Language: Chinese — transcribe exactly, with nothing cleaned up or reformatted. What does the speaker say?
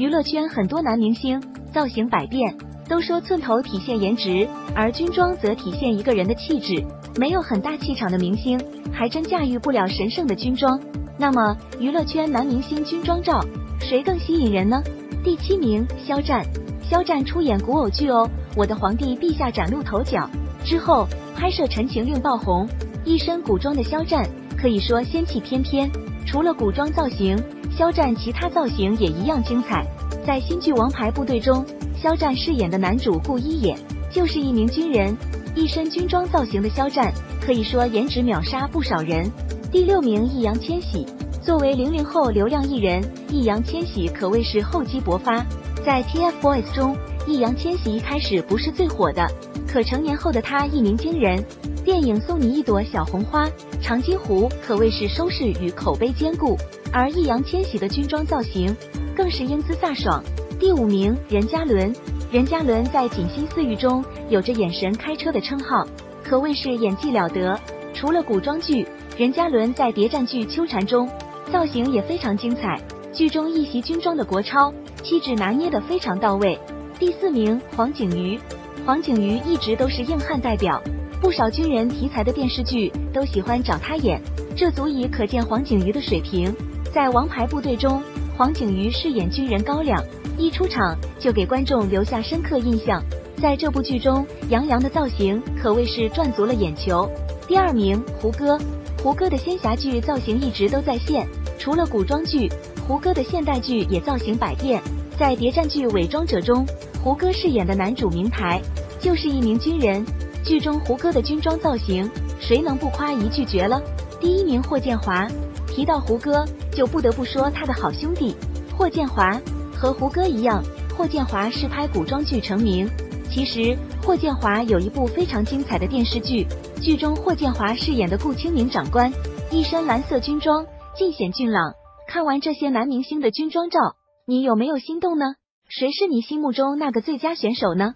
娱乐圈很多男明星造型百变，都说寸头体现颜值，而军装则体现一个人的气质。没有很大气场的明星，还真驾驭不了神圣的军装。那么，娱乐圈男明星军装照，谁更吸引人呢？第七名，肖战。肖战出演古偶剧哦，《我的皇帝陛下》崭露头角之后，拍摄《陈情令》爆红，一身古装的肖战可以说仙气翩翩。除了古装造型，肖战其他造型也一样精彩。在新剧《王牌部队》中，肖战饰演的男主顾一野就是一名军人，一身军装造型的肖战可以说颜值秒杀不少人。第六名，易烊千玺。作为零零后流量艺人，易烊千玺可谓是厚积薄发。在 T F boys 中，易烊千玺一开始不是最火的，可成年后的他一鸣惊人，电影《送你一朵小红花》《长津湖》可谓是收视与口碑兼顾，而易烊千玺的军装造型更是英姿飒爽。第五名，任嘉伦。任嘉伦在《锦心似玉》中有着眼神开车的称号，可谓是演技了得。除了古装剧，任嘉伦在谍战剧《纠缠》中造型也非常精彩，剧中一袭军装的国超气质拿捏得非常到位。第四名，黄景瑜。黄景瑜一直都是硬汉代表，不少军人题材的电视剧都喜欢找他演，这足以可见黄景瑜的水平。在《王牌部队》中，黄景瑜饰演军人高亮，一出场就给观众留下深刻印象。在这部剧中，杨洋的造型可谓是赚足了眼球。第二名，胡歌。胡歌的仙侠剧造型一直都在线，除了古装剧，胡歌的现代剧也造型百变。在谍战剧《伪装者》中，胡歌饰演的男主明台就是一名军人，剧中胡歌的军装造型谁能不夸一句绝了。第一名，霍建华。提到胡歌，就不得不说他的好兄弟霍建华。和胡歌一样，霍建华是拍古装剧成名，其实霍建华有一部非常精彩的电视剧，剧中霍建华饰演的顾清明长官一身蓝色军装，尽显俊朗。看完这些男明星的军装照，你有没有心动呢？谁是你心目中那个最佳选手呢？